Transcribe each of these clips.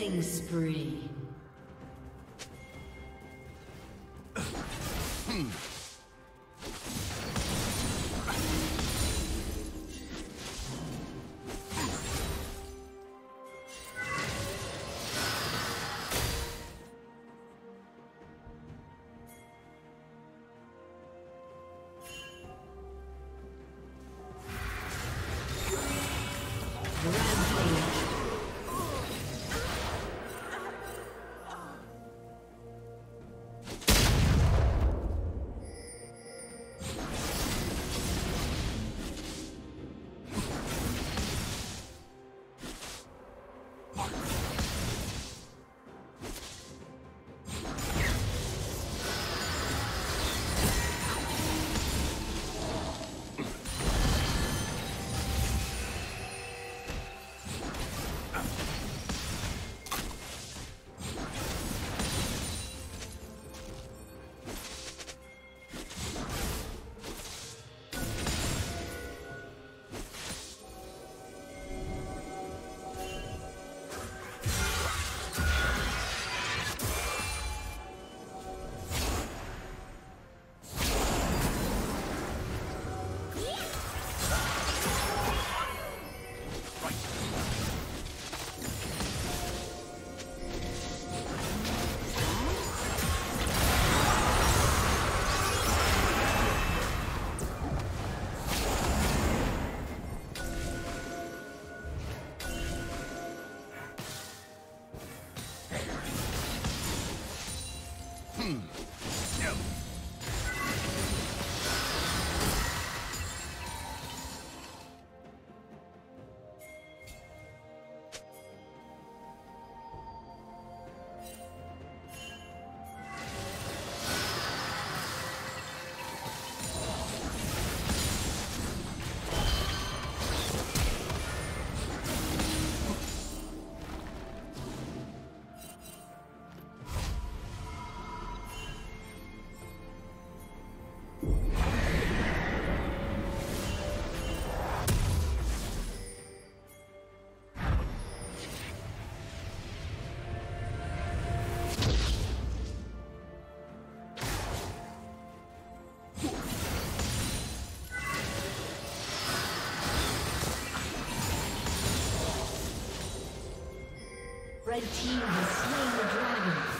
Killing spree. The team has slain the dragon.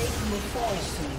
Satan will fall soon.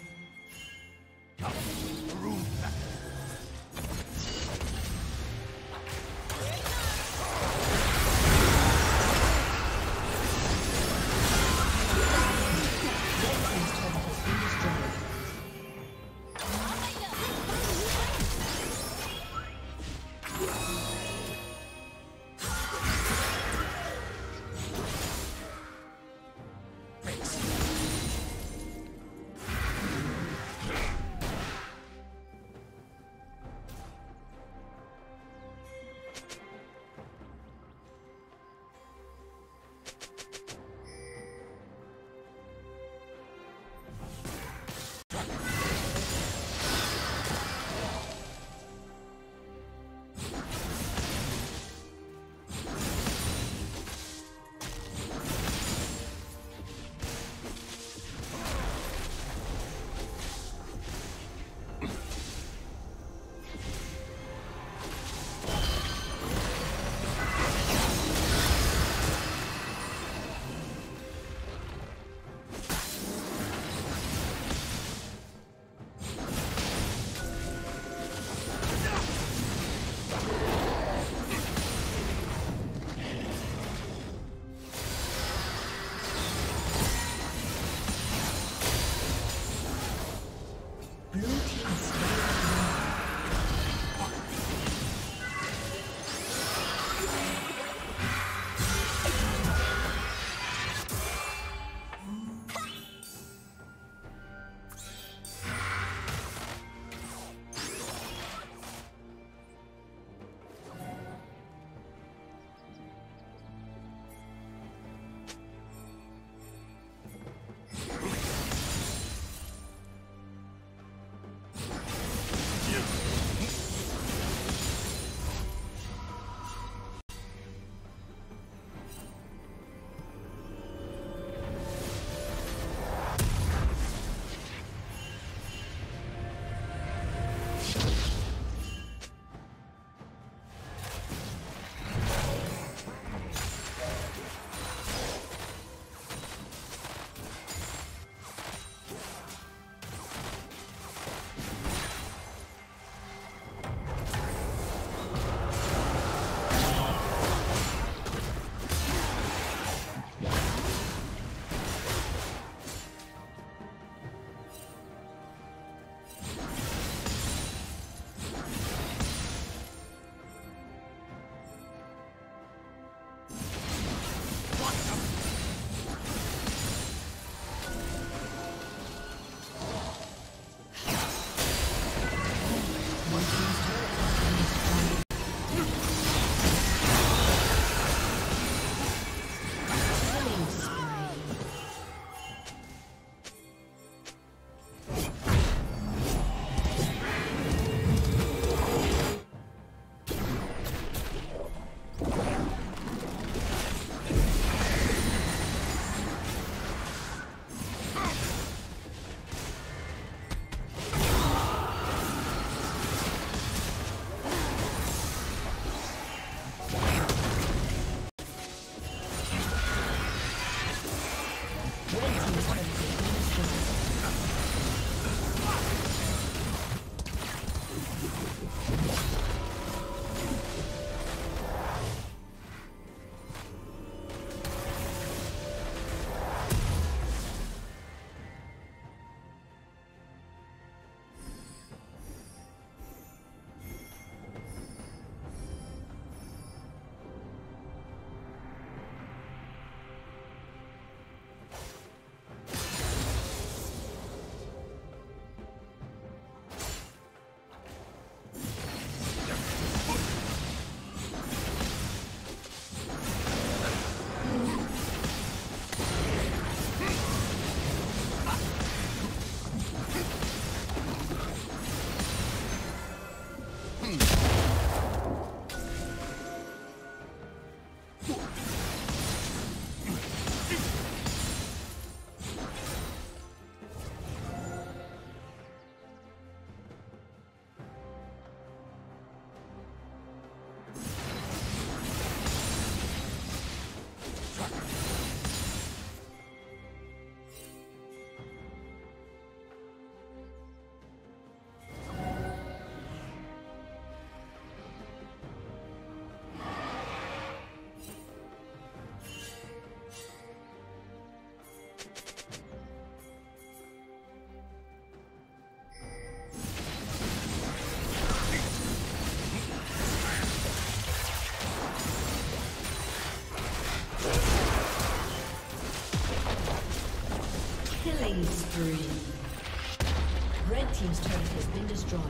Killing spree. Red team's turret has been destroyed.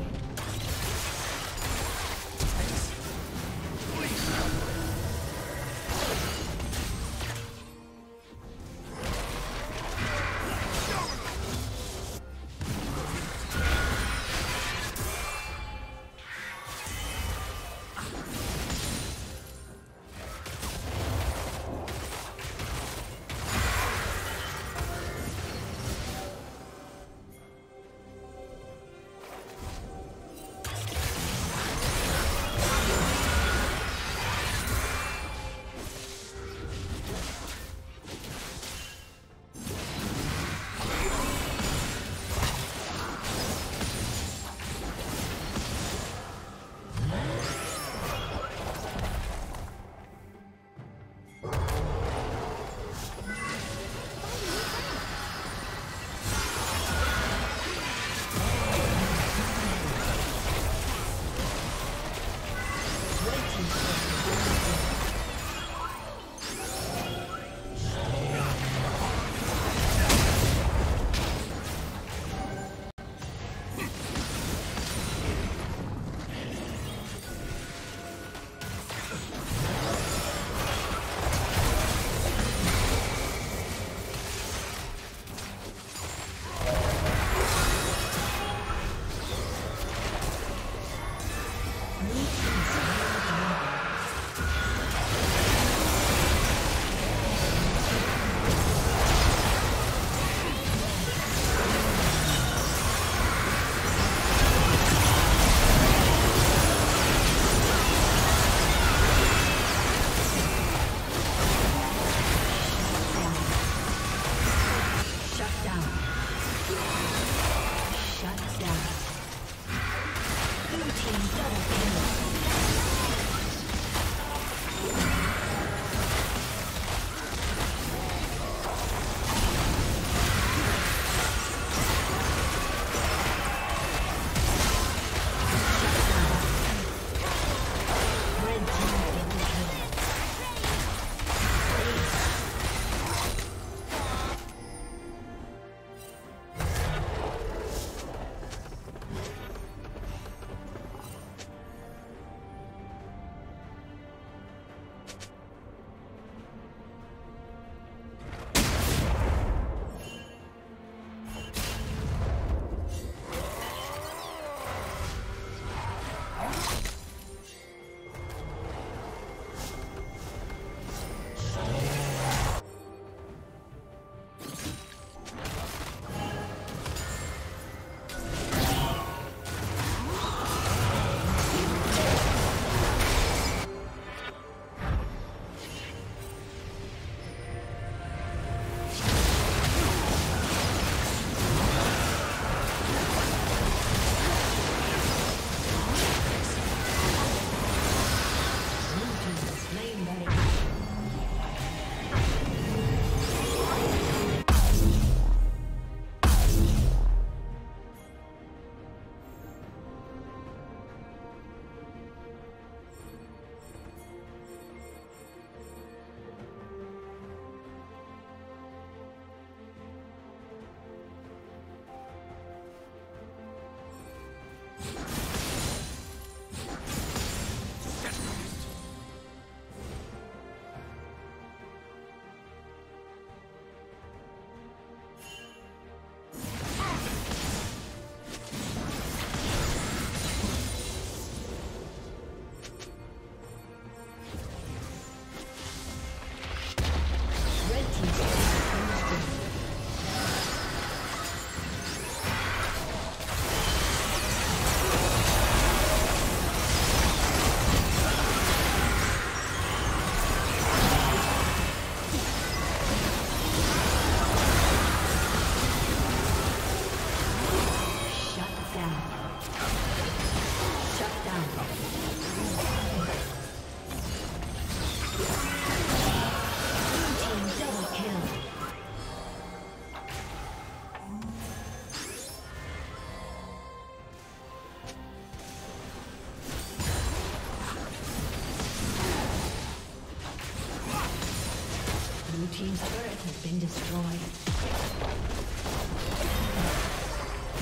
Team's turret has been destroyed.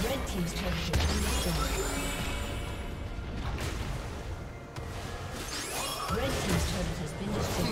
Red team's turret has been destroyed. Red team's turret has been destroyed.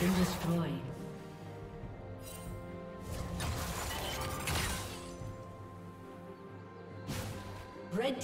In this place. Been destroyed. Red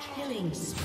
Killing spree.